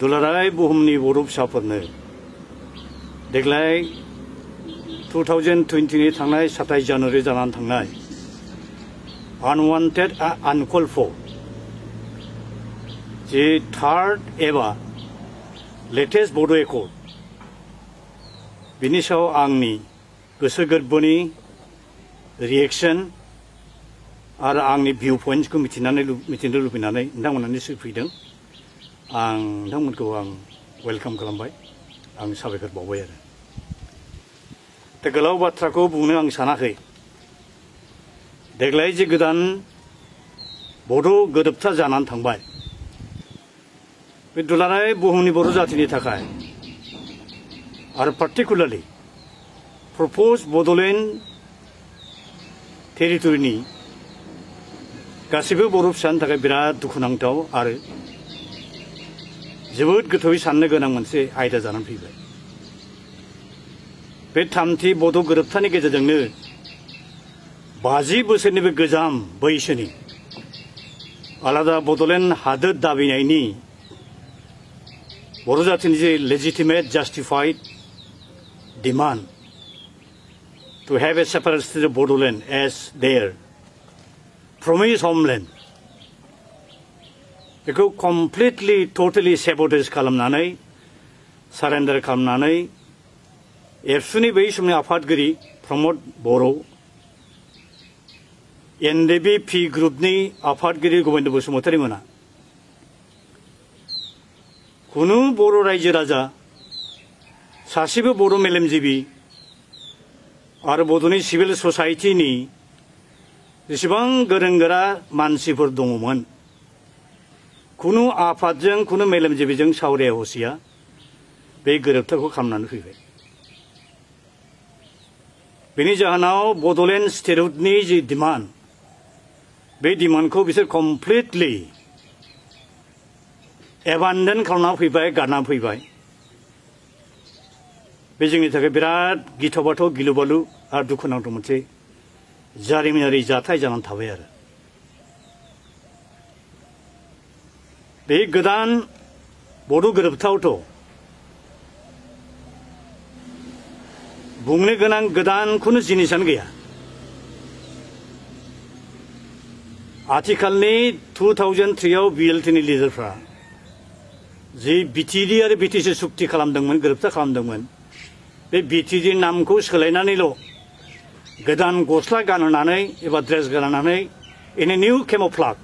दुलाराय बुहुमनि बर' फिसाफोरनो देग्लाय 2020 नि थांनाय 27 जानुवारि जानानै थांनाय अनवान्टेड अनकॉल फॉर जे थर्ड एबा लेटेस्ट बड' एकर्ड बिनि सायाव आंनि गोसो गोरबोनि रिएक्शन आरो आंनि भिउ पइन्ट्सखौ मिथिनो लुबैनानै नोंथांमोननि सिगाङाव फैदों। आं नोंथांमोनखौ आं वेलकाम खालामबाय, आं साबायखर बावबाय आरो। दा गोलाव बाथ्राखौ बुंनो आं सानाखै। देग्लाय जे गोदान बड' गोरोबथा जानानै थांबाय बे दुलाराय बुहुमनि बर' जाथिनि थाखाय आरो पार्टिकुलारलि प्रपोज बड'लेण्ड टेरिटरिनि गासैबो बर' फिसानि थाखाय बिराद दुखुनांथाव आरो जोबोद गोथौयै साननो गोनां मोनसे आयदा जानानै फैबाय। बे थामथि बड' गोरोबथानि गेजेरजोंनो 50 बोसोरनिबो गोजाम बैसोनि आलादा बड'लेण्ड हादोर दाबिनायनि बर' जाथिनि जे legitimate justified demand to have a separate state of Bodoland as their promise homeland बेखौ कमप्लिटलि टटलि सेबटेज खालामनानै सारेन्डार खालामनानै एबसुनि बै समनि आफादगिरि प्रमद बर' एनडिबिपि ग्रुपनि आफादगिरि गोबिन्द बसुमतारी मोना खुनु बर' रायजो राजा सासेबो बर' मेलेमजिबि आरो बड'नि सिभिल ससाइटिनि जेसेबां गोरों गोरा मानसिफोर दङमोन खुनु आफादजों खुनु मेलेमजिबिजों सावराय हसिया बे गोरोबथाखौ खालामनानै फैबाय। बेनि जाहोनाव बड'लेण्ड स्टेटहुडनि जि डिमान्ड बे डिमान्डखौ बिसोर कमप्लिटलि एबान्डन खालामना फैबाय, गारना फैबाय। बे जोंनि थाखाय बिराद गिथाव बाथाव गिलु बालु आरो दुखुनांथाव मोनसे जारिमिनारि जाथाय जानानै थाबाय आरो। बे गोदान बड' गोरोबथायावथ' बुंनो गोनां गोदान खुनु जिनिसानो गैया। आथिखालनि 2003 आव बिएलटिनि लिडारफ्रा जे बिटिडि आरो बिटिसि सुक्ति खालामदोंमोन, गोरोबथा खालामदोंमोन, बे बिटिडि नामखौ सोलायनानैल' गोदान गस्ला गानहोनानै एबा ड्रेस गानहोनानै इन ए निउ केम'फ्लाग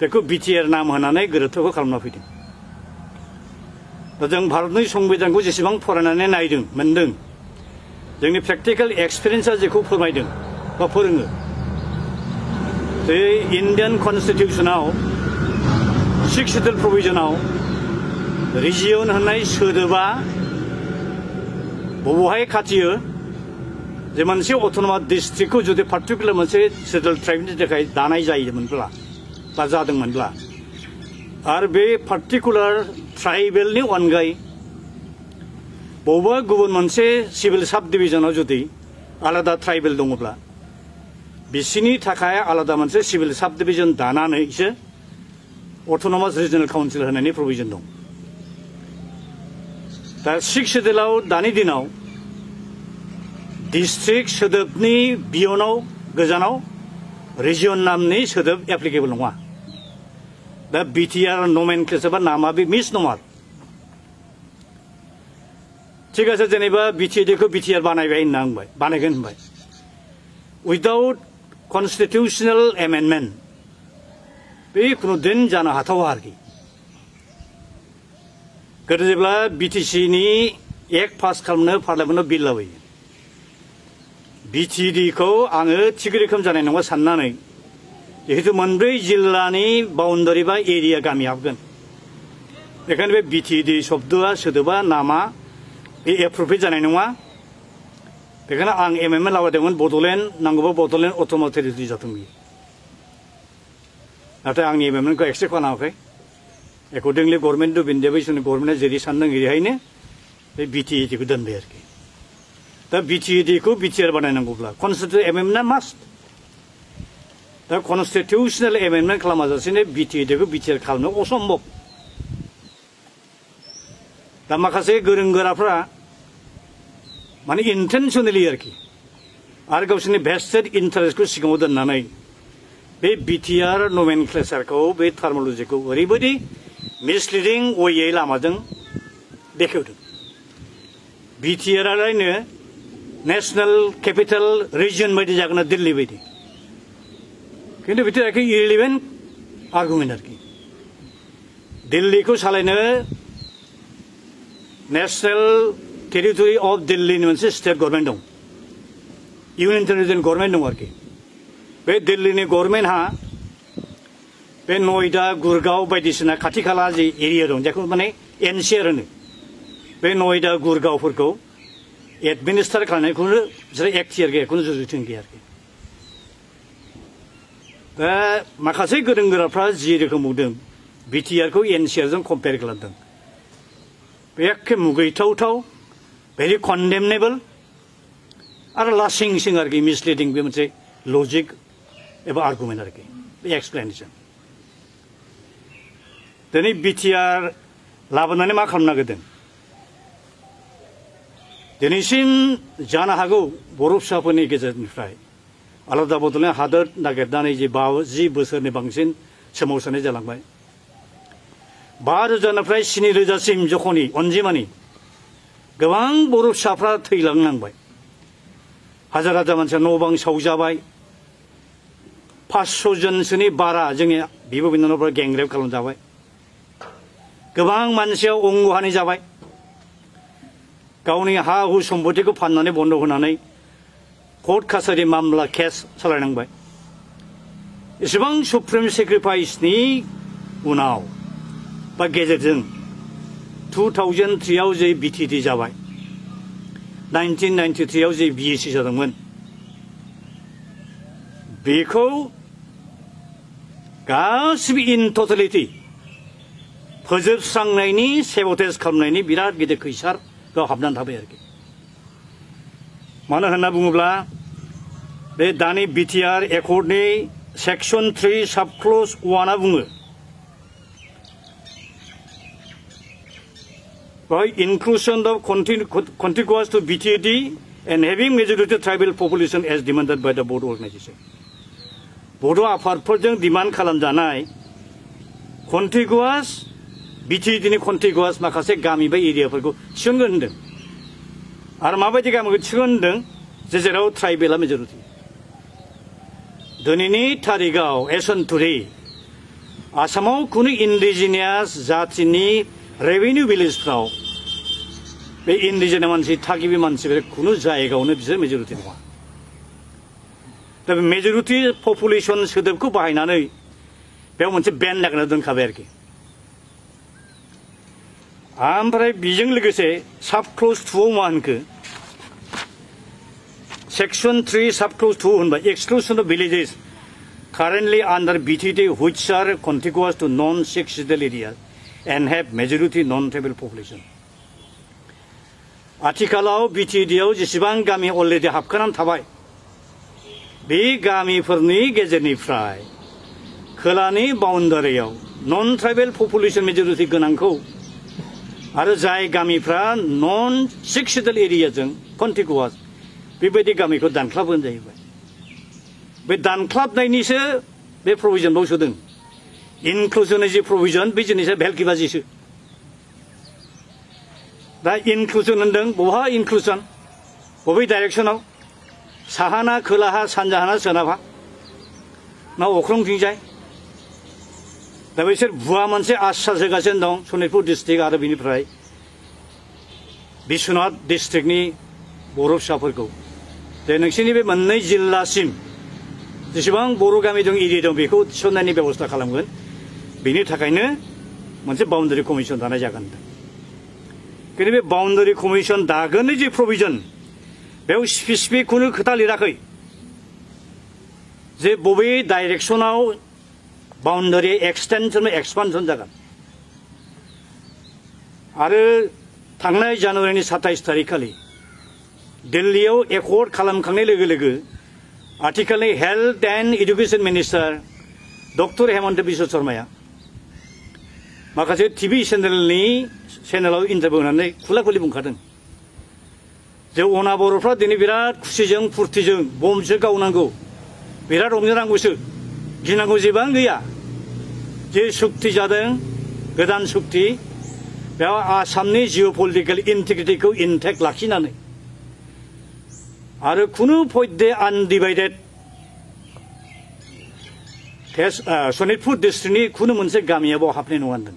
बेखौ बिटिआर नाम होनानै गोरोबथाखौ खालामना फैदों। दा जों भारतनि संबिधानखौ जेसेबां फरायनानै नायदों मोनदों, जोंनि प्रेक्टिकेल एक्सपिरियेन्सा जेखौ फोरमायदों बा फोरोङो, बे इन्डियान कनस्टिटिउसनाव 6 शेड्यूल प्रभिजनाव रिजियन होननाय सोदोबा बबेहाय खाथियो जे मोनसे अट'नमास डिस्ट्रिक्टखौ जुदि पार्टिकुलार मोनसे शेड्यूल ट्राइबनि थाखाय दानाय जायोमोनब्ला बा जादोंमोनब्ला आरो बे पार्टिकुलार ट्राइबेलनि अनगायै बबेबा गुबुन मोनसे सिभिल साब डिभिजनाव जुदि आलादा ट्राइबेल दङब्ला बिसिनि थाखाय आलादा मोनसे सिभिल साब डिभिजन दानानैसो अट'नमास रिजनल काउन्सिल होनायनि प्रभिजन दं। दा 6 शेड्यूलाव दानि दिनाव डिस्ट्रिक्ट सोदोबनि बियनाव गोजानाव रिजियन नामनि सोदोब एप्लिकेबल नङा। दा बिटिआर नमेनक्लेचार बा नामा बे मिस नमार। थिग आसे जेनेबा बिटिएडिखौ बिटिआर बानायबाय होनना बुंबाय, बानायगोन होनबाय। उइदाउट कनस्टिटिउशनल एमेन्डमेन्ट बे खुनु दिन जानो हाथावा आरोखि। गोदो जेब्ला बिटिसि नि एक्ट पास खालामनो पार्लियामेन्टआव बिल लाबोयो, बिटिडिखौ आङो थिग रोखोम जानाय नङा साननानै जिहेतु 4 जिल्लानि बाउन्डारि बा एरिया गामि हाबगोन, बेखायनो बे बिटिडि शब्दआ सोदोबा नामा बे एप्रुभेट जानाय नङा। बेखायनो आं एमेन्डमेन्ट लाबोदोंमोन बड'लेण्ड नांगौबा बड'लेण्ड अट'नमास टेरिटरि जाथों बियो। नाथाय आंनि एमेन्डमेन्टखौ एक्सेप्ट खालामाखै। एकर्डिंलि गभर्नमेन्ट अफ इन्डिया बै समनि गभर्नमेन्टआ जेरै सानदों एरैहायनो बे बिटिएडिखौ दोनबाय आरोखि। दा बिटिएडिखौ बिटिआर बानायनांगौब्ला कनस्टिटिउसनेल एमेन्डमेन्टआ मास्ट। दा कनस्टिटिउसनेल एमेन्डमेन्ट खालामाजासेनो बिटिएडिखौ बिटिआर खालामनो असम्भब। दा माखासे गोरों गोराफ्रा माने इन्टेनसनेलि आरोखि आरो गावसोरनि भेस्टेड इन्टारेस्टखौ सिगाङाव दोननानै बे बिटिआर नमेनक्लेचारखौ बे टार्म'लजिखौ ओरैबायदि मिसलिडिं अयै लामाजों बेखेवदों। बिटिआरआलायनो नेशनल केपिटेल रिजन बायदि जागोन दिल्ली बायदि, खिन्थु बिटिआरखौ इररिलेभेन्ट आर्गुमेन्ट आरोखि। दिल्लीखौ सालायनो नेशनल टेरिटरि अफ दिल्ली मोनसे स्टेट गवर्नमेन्ट दं, इउनियन टेरिटरिनि गवर्नमेन्ट दं आरोखि। बे दिल्लीनि गवर्नमेन्टहा बे नयदा गुरगाव बायदिसिना खाथि खाला जि एरिया दं जायखौ माने एनसिआर होनो, बे नयदा गुरगावफोरखौ एडमिनिस्टार खालामनायखौनो बिसोरो एक्टियार गैयाखौनो जुजिथिं गैया आरोखि। दा माखासे गोरों गोराफ्रा जि रोखोम बुंदों बिटिआरखौ एनसिआरजों कम्पेयार खालामदों, बे एखे मुगैथावथाव, भेरि कन्डेमनेबल आरो लासिं सिं आरोखि, मिसलिडिं। बे मोनसे लजिक एबा आर्गुमेन्ट आरोखि, बे एक्सप्लेनेसन। दिनै बिटिआर लाबोनानै मा खालामनो नागिरदों? दिनैसिम जानो हागौ बर' फिसाफोरनि गेजेरनिफ्राय आलादा बड'लेण्ड हादोर नागिरनानै जे 5-10 बोसोरनि बांसिन सोमावसारनाय जालांबाय। 5000निफ्राय 7000सिम जख'नि अनजिमानि गोबां बर' फिसाफ्रा थैलांनांबाय, हाजार हाजार मानसिया न' बां सावजाबाय, 500 जनसोनि बारा जोंनि बिब' बिनानावफ्रा गेंग्रेब खालामजाबाय, गोबां मानसिया अंगहानि जाबाय, गावनि हा हु सम्पतिखौ फाननानै बन्द' होनानै कर्ट कासारि मामला केस सालायनांबाय। इसेबां सुप्रिम सेक्रिफाइसनि उनाव बा गेजेरजों 2003 आव जे बिटिडि जाबाय, 1993 आव जे बिएसि जादोंमोन, बेखौ गासिबो इन टटेलिटि फोजोबस्रांनायनि सेब'टेज खालामनायनि बिराद गिदिर खैसार बेयाव हाबनानै थाबाय आरोखि। मानो होनना बुङोब्ला बे दानि बिटिआर एकर्डनि सेक्सन 3 साबक्लज 1 आ बुङो by inclusion of contiguous to BTD and having majority tribal population as demanded by the board organization. Board आफादफोरजों डिमान्ड खालामजानाय contiguous BTDनि contiguous माखासे गामि बा एरियाफोरखौ थिसनगोन होनदों। आरो माबायदि गामिखौ थिसनगोन होनदों? जेराव ट्राइबेला मेजरिटि। दिनैनि तारिखआव एसनथुरि आसामाव खुनु इन्डिजिनियास जाथिनि रेवेन्यू भिलेजफ्राव बे इन्डिजिनास मानसि थागिबि मानसिफोर खुनु जायगायावनो बिसोर मेजरिटि नङा। दा बे मेजरिटि पपुलेसन सोदोबखौ बाहायनानै बेयाव मोनसे बेन नागिरना दोनखाबाय आरोखि। ओमफ्राय बेजों लोगोसे साब क्लज 2 आव मा होनखो? सेक्सन 3 साब क्लज 2 होनबाय exclusion of villages currently under BTD which are contiguous to non scheduled area and have majority non-tribal population. आथिखालाव बिटिडिआव जेसेबां गामि अलरेडि हाबखानानै थाबाय, बे गामिफोरनि गेजेरनिफ्राय खोलानि बाउन्डारियाव नन ट्राइबेल पपुलेसन मेजरिटि गोनांखौ आरो जाय गामिफ्रा नन सेक्सिडेल एरियाजों कन्टिगुवास बेबायदि गामिखौ दानख्लाबगोन जाहैबाय। बे दानख्लाबनायनिसो बे प्रभिजनखौ सोदों। इनक्लुजन जि प्रभिजन बे जिनिसा भेलकिबाजिसो। दा इनक्लुजन होनदों, बहा इनक्लुजन? बबे डाइरेक्सनाव? साहाना खोलाहा, सानजाहाना सोनाबहा, ना अख्रंथिंजाय? दा बिसोर भुवा मोनसे आस्सास होगासिनो दं सनितपुर डिस्ट्रिक्ट आरो बिनिफ्राय बिश्वनाथ डिस्ट्रिक्टनि बर' फिसाफोरखौ जे नोंसिनि बे मोननै जिल्लासिम जेसेबां बर' गामि दं एरिया दं बेखौ थिसननायनि बेबस्था खालामगोन। बेनि थाखायनो मोनसे बाउन्डारि कमिसन दानाय जागोन। खिन्थु बे बाउन्डारि कमिसन दागोननि जे प्रभिजन बेयाव स्पेसिफिक खुनु खोथा लिराखै जे बबे डाइरेक्सनाव बाउन्डारि एक्सटेनसन एक्सपानसन जागोन। आरो थांनाय जानुवारिनि 27 तारिख खालि दिल्लीयाव एकर्ड खालामखांनाय लोगो लोगो आथिखालनि health and education minister doctor Hemanta Biswa शर्माया माखासे टीवी चैनलाव इन्टारभिउ होनानै खुला खुलि बुंखादों जे अना बर'फ्रा दिनै बिराद खुसिजों फुर्तिजों बमसो गावनांगौ बिराद रंजानांगौसो गिनांगौ जेबां गैया जे शक्ति जादों गोदान शक्ति बेयाव आसामनि जिअ'पलिटिकेल इन्टिग्रिटिखौ इन्टेक्ट लाखिनानै आरो खुनु पयदे आनडिभाइडेड सनितपुर डिस्ट्रिक्टनि खुनु मोनसे गामियाव हाबनाय नङा होनदों।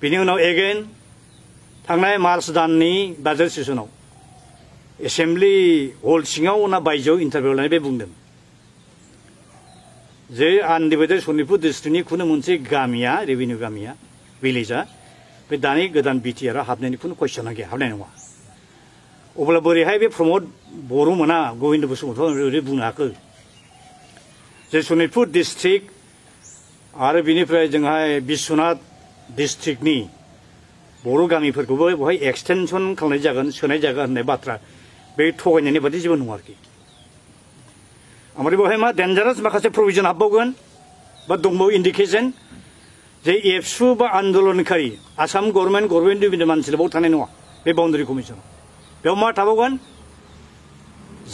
बेनि उनाव एगेन थांनाय मार्च दाननि बाजेट सेसनाव एसेम्ब्लि हल सिङाव ना बायजोआव इन्टारभिउ लानाय बे बुंदों जे आनडिभाइडेड सनितपुर डिस्ट्रिक्टनि खुनु मोनसे गामिया रेभिनिउ गामिया भिलेजआ बे दानि गोदान बिटिआर हाबनायनि खुनु क्वेश्चना गैया हाबनाय नङा। अब्ला बोरैहाय बे प्रमद बर' मोना गबिन्द बसुमतारी बुंनो हाखो जे सनितपुर डिस्ट्रिक्ट आरो बिनिफ्राय जोंहाय बिश्वनाथ डिस्ट्रिक्टनि बर' गामिफोरखौबो बेवहाय एक्सटेनसन खालामनाय जागोन सोनाय जागोन होननाय बाथ्रा बे थगायनायनि बादि जेबो नङा आरोखि। ओमफ्राय बेवहाय मा डेन्जारास माखासे प्रभिजन हाबबावगोन बा दंबावो इन्डिकेसन जे एबसु बा आन्दोलनकारि आसाम गभर्नमेन्ट गभर्नमेन्टनि मानसिलबाव थानाय नङा बे बाउन्डारि कमिसनाव। बेयाव मा थाबावगोन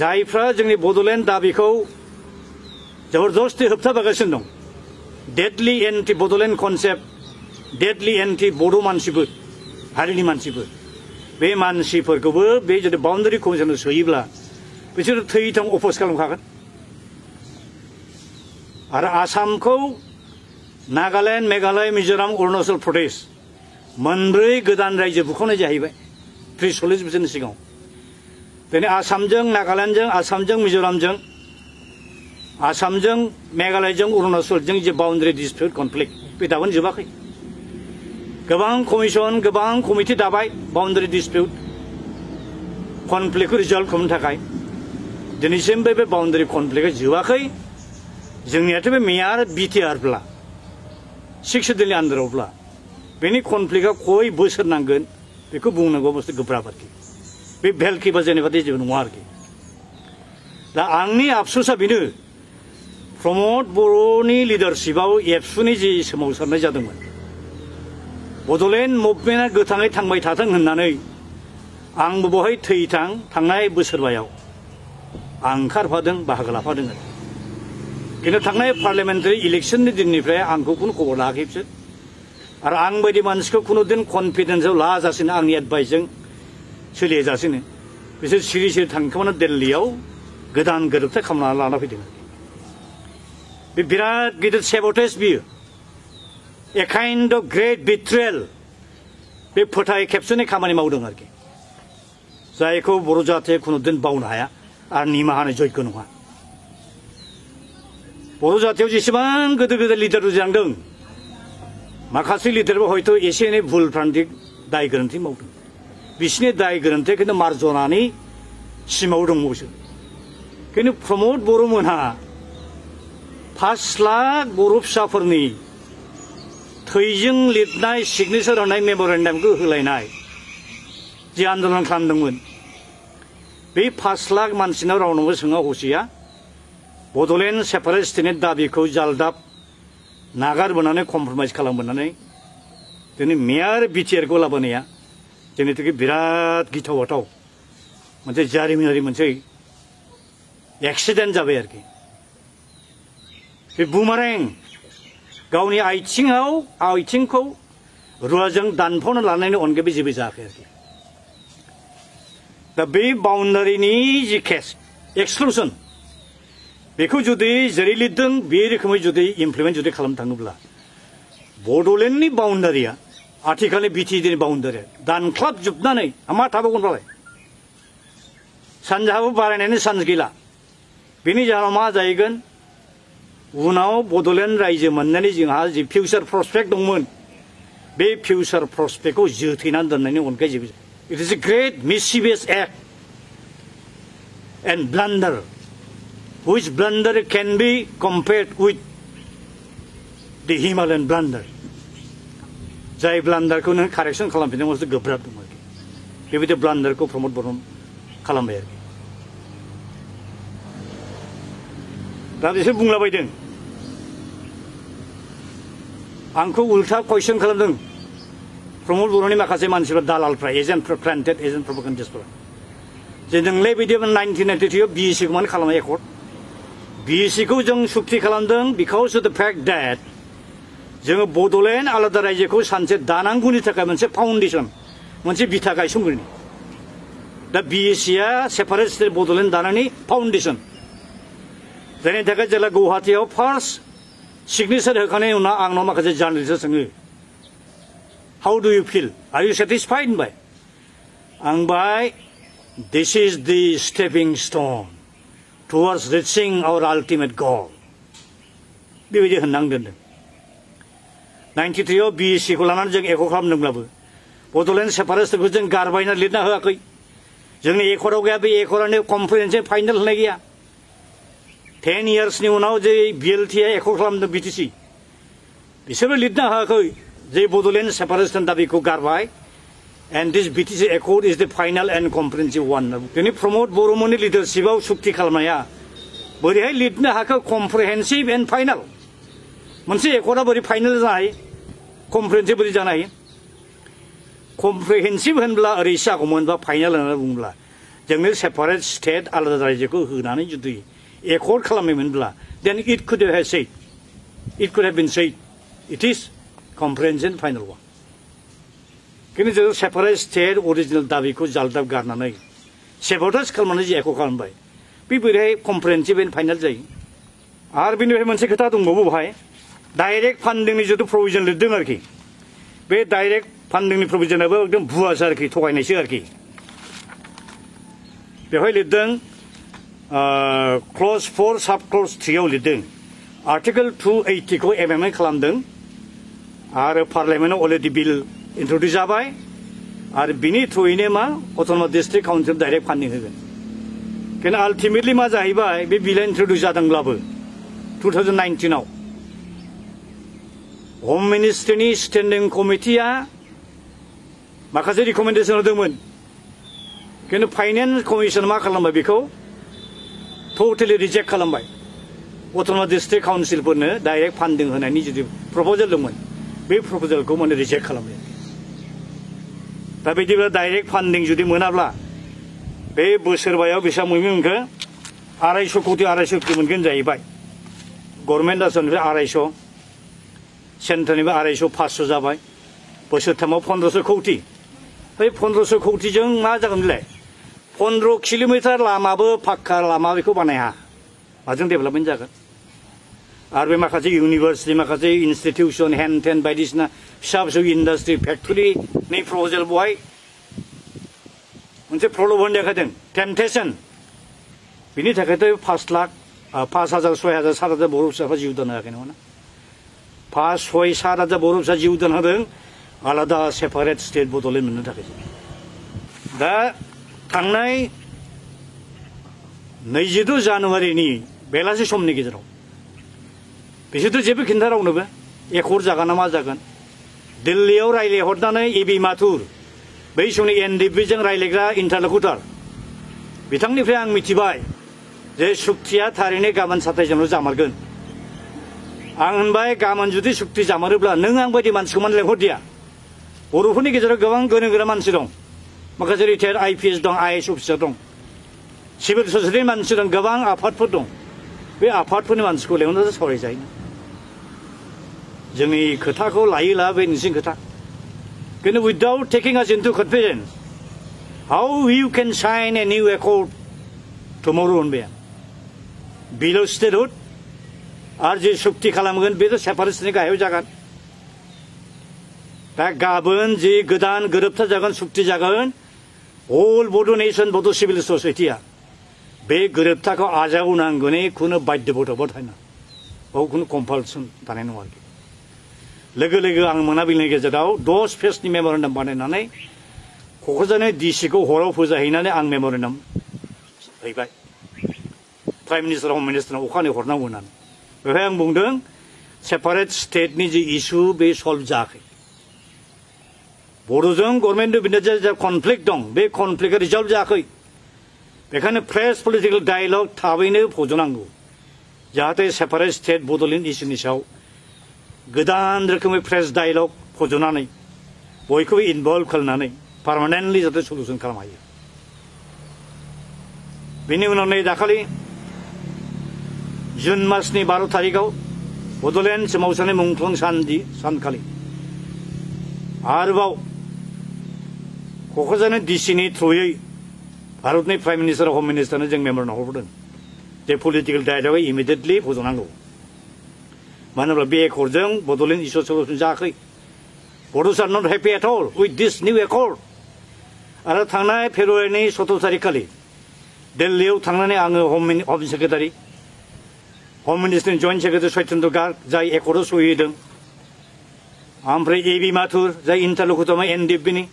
जायफ्रा जोंनि बड'लेण्ड दाबिखौ जबरदस्ति होबथाबोगासिनो दं deadly anti Bodoland concept deadly anti Bodo' मानसिफोर हारिनि मानसिफोर बे मानसिफोरखौबो बे जुदि बाउन्डारि कमिसनाव सोयोब्ला बिसोरो थैथाम अपोज खालामखागोन। आरो आसामखौ नागालेण्ड मेघालय मिज'राम अरुणाचल प्रदेश मोनब्रै गोदान रायजो बुखावनाय जाहैबाय 30-40 बोसोरनि सिगाङाव। दिनै आसामजों नागालेण्डजों आसामजों मिज'रामजों आसामजों मेघालयजों अरुणाचलजों जे बाउन्डारि डिस्प्युट कनफ्लिक्ट बे दाबोनो जोबाखै। गोबां कमिसन गोबां कमिटि दाबाय बाउन्डारि डिस्प्युट कनफ्लिक्टखौ रिजल्भ खालामनो थाखाय दिनैसिमबो बे बाउन्डारि कनफ्लिक्टआ जोबाखै। जोंनियाथ' बे मेयार बिटिआरब्ला 6 शेड्युलनि आन्दारावब्ला बेनि कनफ्लिक्टआ खय बोसोर नांगोन बेखौ बुंनांगौ मोनसे गोब्राब आरोखि। बे भेलकिबा जेनेबा जेबो नङा आरोखि। दा आंनि आफस'सा बेनो प्रमद बर'नि लिडारशिपआव एबसुनि जि सोमावसारनाय जादोंमोन बड'लेण्ड मुभमेन्टआ गोथाङै थांबाय थाथों होननानै आंबो बेवहाय थैथां थांनाय बोसोरबायाव आं ओंखारफादों बाहागो लाफादों आरो। खिन्थु थांनाय पार्लियामेन्टारि इलेक्सननि दिननिफ्राय आंखौ खुनु खबर लायाखै बिसोर आरो आं बायदि मानसिखौ खुनुदिन कनफिडेन्सआव लाजासिनो आंनि एडभाइसजों सोलियाजासिनो बिसोर सिरि सिरि थांखोमाना दिल्लीयाव गोदान गोरोबथा खालामना लाना फैदों। बे बिराद गिदिर सेबटेज बियो a kind of great betrayal बे फोथाय खेबस'नि खामानि मावदों आरोखि जायखौ बर' जाथिया खुनुदिन बावनो हाया आरो निमाहानि जयग' नङा। बर' जाथियाव जेसेबां गिदिर गिदिर लिडार उजिलांदों माखासे लिडारबो हयथ' एसे एनै भुल भ्रान्थि दाय गोरोन्थि मावदों बिसोरनि दाय गोरोन्थिया खिन्थु मार्जनानि सिमाव दंबावोसो। खिन्थु प्रमद बर' मोनहा 5 लाख बर' फिसाफोरनि थैजों लिरनाय सिगनेचार होनाय मेम'रेन्डामखौ होलायनाय जि आन्दलन खालामदोंमोन बे 5 लाख मानसिनाव रावनावबो सोङा हसिया बड'लेण्ड सेपारेट स्टेटनि दाबिखौ जालदाब नागारबोनानै कम्प्रमाइज खालामबोनानै दिनै मेयार बिटिआरखौ लाबोनाया जोंनि थाखाय बिराद गिथावथाव मोनसे जारिमिनारि मोनसे एक्सिडेन्ट जाबाय आरोखि। बे बुमारें गावनि आथिंखौ रुवाजों दानफावना लानायनि अनगायैबो जेबो जायाखै आरोखि। दा बे बाउन्डारिनि जि केस एक्सक्लुसन बेखौ जुदि जेरै लिरदों बे रोखोमै जुदि इमप्लिमेन्ट जुदि खालामनो थाङोब्ला बड'लेण्डनि बाउन्डारिया आथिखालनि बिटिआरनि बाउन्डारिया दानख्लाबजोबनानै मा थाबावगोन बालाय सानजाहाबो बारायनायनि चान्स गैला। बेनि जाहोनाव मा जाहैगोन उनाव बड'लेण्ड रायजो मोननानै जोंहा जि फिउचार प्रसपेक्ट दंमोन बे फिउचार प्रसपेक्टखौ जोथैनानै दोननायनि अनगायै जेबो it is a great mischievous act and blunder which blunder can be compared with the Himalayan blunder जाय ब्लान्डारखौ नों कारेक्सन खालामफिननो मोनसे गोब्राब दं आरोखि। बेबायदि ब्लान्डारखौ प्रमद बर' खालामबाय आरोखि। दा बिसोर बुंलाबायदों आंखौ उल्टा क्वेश्चन खालामदों प्रमद बर'नि माखासे मानसिफ्रा दालालफ्रा एजेन्टफ्रा प्लान्टेड एजेन्ट प्रपागेन्डिस्टफोरा जे नोंलाय बिदिमोन 1992 आव बिएसि खौ मानो खालामनाय एकर्ड बिएसि खौ जों सुक्ति खालामदों because of the fact that जोङो बड'लेण्ड आलादा रायजोखौ सानसे दानांगौनि थाखाय मोनसे फाउन्डेसन मोनसे बिथा गायसनग्रोनि दा बिएसि आ सेपारेट स्टेट बड'लेण्ड दानायनि फाउन्डेसन जायनि थाखाय जेला गुवाहाटीआव फार्स्ट सिग्नेचार होखांनायनि उनाव आंनाव माखासे जार्नालिस्टआ सोङो how do you feel are you satisfied होनबाय आं बाय this is the stepping stone towards reaching our ultimate goal बेबायदि होनना आं दोनदों 93 आव बिएसि खौ लानानै जों एकर्ड खालामदोंब्लाबो बड'लेण्ड सेपारेट स्टेटखौ जों गारबायना लिरना होआखै जोंनि एकर्डआव गैया बे एकर्डआनो कन्फारेन्स फाइनल होनाय गैया 10 years नि उनाव जे बीएलटी आ एकर्ड खालामदों बीटीसी बिसोरो लिरना होआखै जे बड'लेण्ड सेपारेशन दाबिखौ गारबाय and this BTC accord is the final and comprehensive one दिनै प्रमद बर'मोननि लिडारशिपआव सुक्ति खालामनाया बोरैहाय लिरनो हाखौ कम्प्रिहेन्सिव एन्ड फाइनल मोनसे एकर्डआ बोरै फाइनल जायो कम्प्रिहेन्सिव बोरै जानो हायो कम्प्रिहेन्सिव होनब्ला ओरै जागौमोन बा फाइनल होनना बुंब्ला जोंनो सेपारेट स्टेट आलादा रायजोखौ होनानै जुदि एकर्ड खालामनायमोनब्ला then it could have been said it is comprehensive final one किन्तु जों सेपारेट स्टेट ओरिजिनल दाबिखौ जालदाब गारनानै सेबटाज खालामनानै जे एकर्ड खालामबाय बे बोरैहाय कम्प्रिहेन्सिव एन्ड फाइनल जायो आरो बेनिफ्राय मोनसे खोथा दंबावो बेवहाय डायरेक्ट फान्डिंनि जिथु प्रभिजन लिरदों आरोखि बे डायरेक्ट फान्डिंनि प्रभिजनाबो एकदम भुवासो आरोखि थगायनायसो आरोखि बेवहाय लिरदों क्लज 4 सब क्लज 3 आव लिरदों आर्टिकल 280 खौ एमेन्डमेन्ट खालामदों आरो पार्लियामेन्टआव अलरेडि बिल इन्ट्रोड्यूस जाबाय आरो बिनि थ्रुयैनो मा autonomous district council direct funding होगोन किन्तु आल्टिमेटलि मा जाहैबाय बे बिल इन्ट्रोड्यूस जादोंब्लाबो 2019 आव होम मिनिस्ट्रिनि स्टैंडिंग कमिटिया माखासे रिकमेन्डेसन होदोंमोन किन्तु फाइनेन्स कमिसन मा खालामबाय बेखौ टोटलि रिजेक्ट खालामबाय अट'नमस डिस्ट्रिक्ट काउन्सिलफोरनो डायरेक्ट फान्डिं होनायनि जिदि प्रपोजल दंमोन बे प्रपोजलखौ माने रिजेक्ट खालामबाय दा बिदिब्ला डायरेक्ट फान्डिं जुदि मोनाब्ला बे बोसोरबायाव बेसेबां मोनगोन 250 कौटि मोनगोन जाहैबाय गभर्नमेन्ट आसनिफ्राय 250 सेन्ट्रलनिफ्राय 250 500 जाबाय बोसोरथामाव 1500 कौटि बे 1500 कौटिजों मा जागोन बेलाय 15 किलोमीटर लामाबो पाक्का लामा बेखौ बानाया माजों डेभेलपमेन्ट जागोन आरो बे माखासे इउनिभार्सिटि माखासे इनस्टिटिउसन हेन टेन बायदिसिना फिसा फिसौ इन्डास्ट्रि फेक्टरिनि प्रप'जल बहाय मोनसे प्रलभन देखायदों टेम्पटेसन बिनि थाखायथ' 5,000 6,000 7,000 बर' फिसाफ्रा जिउ दान होआखै नङा 5 6 7,000 बर' फिसा जिउ दान होदों आलादा सेपारेट स्टेट बड'लेण्ड मोननो थाखाय दा थांनाय 26 जानुवारिनि बेलासि समनि गेजेराव बिसोरथ' जेबो खिन्था रावनोबो एकर्ड जागोन ना मा जागोन दिल्लीयाव रायज्लायहरनानै एबि माथुर बै समनि एनडिपिजों रायज्लायग्रा इन्टारलकुटर बिथांनिफ्राय आं मिथिबाय जे सुक्तिया थारैनो गाबोन 27 जानुवारियाव जामारगोन आं होनबाय गाबोन जुदि सुक्ति जामारोब्ला नों आं बायदि मानसिखौ मानो लेंहरदिया बर'फोरनि गेजेराव गोबां गोनो गोरा मानसि दं माखासे रिटायर्ड आईपीएस दं आईएएस अफिसार दं सिभिल ससाइटिनि मानसि दं गोबां आफादफोर दं बे आफादफोरनि मानसिखौ लेंहरनानै सावरायजायो जोंनि खोथाखौ लायोला बे नोंसिनि खोथा किन्तु without taking us into confidence how you can sign a new accord tomorrow होनबाय बिल अफ स्टेटहुड आरो जे सुक्ति खालामगोन बेथ' सेपारेसननि गाहायाव जागोन दा गाबोन जे गोदान गोरोबथा जागोन सुक्ति जागोन अल बड' नेशन बड' सिभिल ससाइटिया बे गोरोबथाखौ आजावनांगौनि खुनु बाध्यबाधकता थाया बाव खुनु कम्पालसन थानाय नङा आरोखि लोगो लोगो आं मोनाबिलिनि गेजेराव 10 पेजनि मेम'रेन्डाम बानायनानै क'क्राझारनि डिसिखौ हराव फोजाहैनानै आं मेम'रेन्डाम हैबाय प्राइम मिनिस्टार हम मिनिस्टारनाव अखानायै हरनांगौ होननानै बेवहाय आं बुंदों सेपारेट स्टेटनि जि इस्यु बे सल्भ जायाखै बड'जों गभर्नमेन्ट बिनिफ्राय कनफ्लिक्ट दं बे कनफ्लिक्टआ रिजल्भ जायाखै बेखायनो फ्रेश पलिटिकेल डायलग थाबैनो फज'नांगौ जाहाथे सेपारेट स्टेट बड'लेण्ड इस्युनि सायाव गोदान रोखोमै फ्रेश डायलग फज'नानै बयखौबो इनभल्भ खालामनानै पार्मानेन्टलि जाहाथे सलुसन खालामनो हायो। बेनि उनाव नै दाखालि जुन मासनि 12 तारिखआव बड'लेण्ड सोमावसारनि मुंख्लं सानखालि आरोबाव क'क्राझारनि डिसिनि थ्रुयै भारतनि प्राइम मिनिस्टार होम मिनिस्टारनो जों मेम'रेन्डाम हरबोदों जे पलिटिकेल डायलगखौ इमिडियेटलि फज'नांगौ। मानो होनब्ला बे एकर्डजों बड'लेण्ड इस्यु सलुसन जायाखै। Bodos are not happy at all with this new accord. आरो थांनाय फेब्रुवारिनि 17 तारिखखालि दिल्लीयाव थांनानै आङो हम सेक्रेटारि होम मिनिस्ट्रिनि जयन्ट सेक्रेटारि सत्येन्द्र गार्ग जाय एकर्डआव सहि होदों, ओमफ्राय एबि माथुर जाय इन्टारलकुटरमा एनडिपिनि,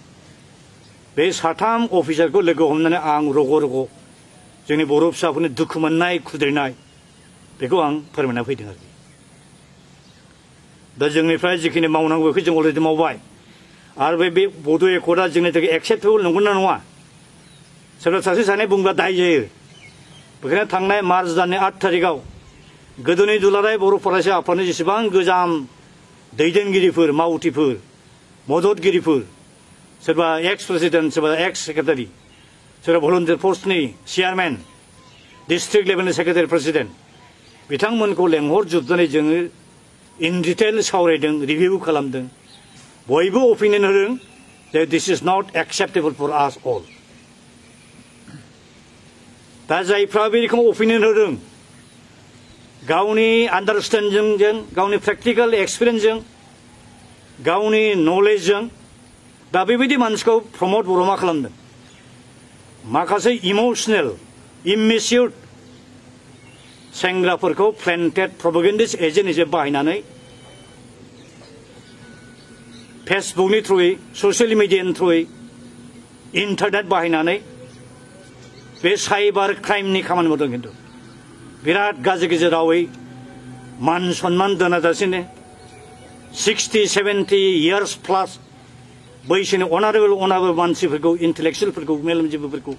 बे साथाम अफिसारखौ लोगो हमनानै आं रग' जोंनि बर' फिसाफोरनि दुखु मोननाय खुद्रिनाय बेखौ आं फोरमायना फैदों आरोखि। दा जोंनिफ्राय जिखिनि मावनांगौ बेखौ जों अलरेडि मावबाय। आरो बे बड' एकर्डआ जोंनि थाखाय एक्सेप्टेबल नंगौना नङा सोरबा सासे सानै बुंब्ला दाय जायो। बेखायनो थांनाय मार्च दाननि 8 तारिखआव गोदोनि दुलाराय बर' फरायसा आफादनि जेसेबां गोजाम दैदेनगिरिफोर, मावथिफोर, मददगिरिफोर, सोरबा एक्स प्रेसिडेन्ट, सोरबा एक्स सेक्रेटारि, सोरबा भलन्टियार फोर्सनि चेयारमेन, डिस्ट्रिक्ट लेभेलनि सेक्रेटारि प्रेसिडेन्ट बिथांमोनखौ लेंहरजोबनानै जोङो इन डिटेल सावरायदों, रिभिउ खालामदों। बयबो अपिनियन होदों जे this is not acceptable for us all. दा जायफ्रा बे रोखोम अपिनियन होदों गावनि आन्डारस्टैंडिंजों, गावनि प्रेक्टिकल एक्सपिरियेन्सजों, गावनि नलेजजों दा बेबायदि मानसिखौ प्रमद बर' मा खालामदों माखासे इमोशनल इमेच्योर सेंग्राफोरखौ प्लेन्टेड प्रपागेन्डिस्ट एजेन्ट हिसाबै बाहायनानै फेसबुकनि थ्रुयै, ससियेल मिडियानि थ्रुयै, इन्टारनेट बाहायनानै बे साइबार क्राइमनि खामानि मावदों। खिन्थु बिराद गाज्रि गाज्रि रावै मान सन्मान दोनाजासिनो 60-70 इयार्स प्लास बैसोनि अनारेबल मानसिफोरखौ, इन्टेलेक्सुवेलफोरखौ, मेलेमजिबिफोरखौ,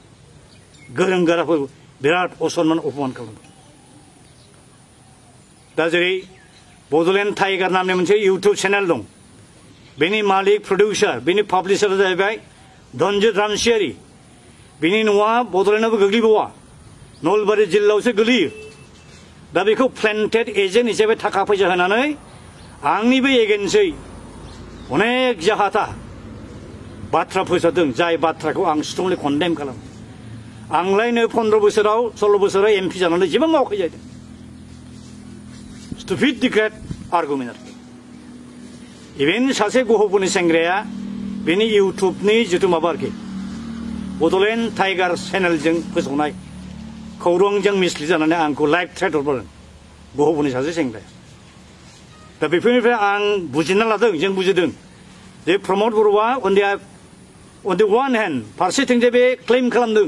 गोरों गोराफोरखौ बिराद असन्मान अपमान खालामदों। दा जेरै बड'लेण्ड टाइगार नामनि मोनसे इउटुब चेनेल दं, बेनि मालिक प्रडिउसार, बेनि पाब्लिसारा जाहैबाय धनजित रामसियारि। बेनि न'आ बड'लेण्डआबो गोग्लैबावा, नलबारि जिल्लायावसो गोग्लैयो। दा बेखौ प्लेन्टेड एजेन्ट हिसाबै थाखा फैसा होनानै आंनिबो एगेन्सै अनेक जाहाथा बाथ्रा फोसावदों, जाय बाथ्राखौ आं स्ट्रंलि कन्डेम खालामो। आंलायनो 15 बोसोराव 16 बोसोराव एमपि जानानै जेबो मावाखै जाहैदों। स्टुपिड डिग्रेड आर्गुमेन्ट आरोखि। इभेन सासे गहपुरनि सेंग्राया बेनि इउटुबनि जिथु माबा आरोखि बड'लेण्ड टाइगार चेनेलजों फोसावनाय खौरांजों मिसलिड जानानै आंखौ लाइभ थ्रेट हरबादों गहपुरनि सासे सेंग्राया। दा बेफोरनिफ्राय आं बुजिना लादों, जों बुजिदों जे प्रमद बर'आ अन दि वान हेन्ड फारसेथिंजाय बे क्लेम खालामदों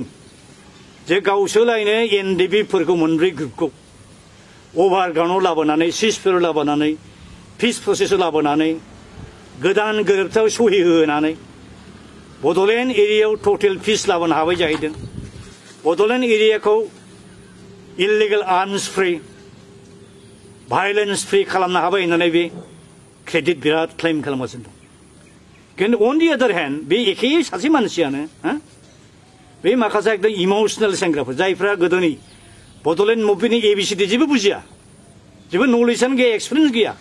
जे गावसोलायनो एनडिपिफोरखौ मोनब्रै ग्रुपखौ अभारग्राउन्डआव लाबोनानै, सिसफोराव लाबोनानै, पिस प्रसेसआव लाबोनानै, गोदान गोरोबथायाव सहि होनानै बड'लेण्ड एरियायाव टटेल पिस लाबोनो हाबाय जाहैदों। बड'लेण्ड एरियाखौ इलिगेल आर्मस फ्रि, भायलेन्स फ्रि खालामनो हाबाय होननानै बे क्रेडिट बिराद क्लेम खालामगासिनो दं। खिन्थु अन दि अदार हेन्ड बे एखे सासे मानसियानो बे माखासे एकदम इम'सनेल सेंग्राफोर जायफ्रा गोदोनि बड'लेण्ड मुभिनि एबिसिडि जेबो बुजिया, जेबो नलेजानो गैया, एक्सपिरियेन्स गैया,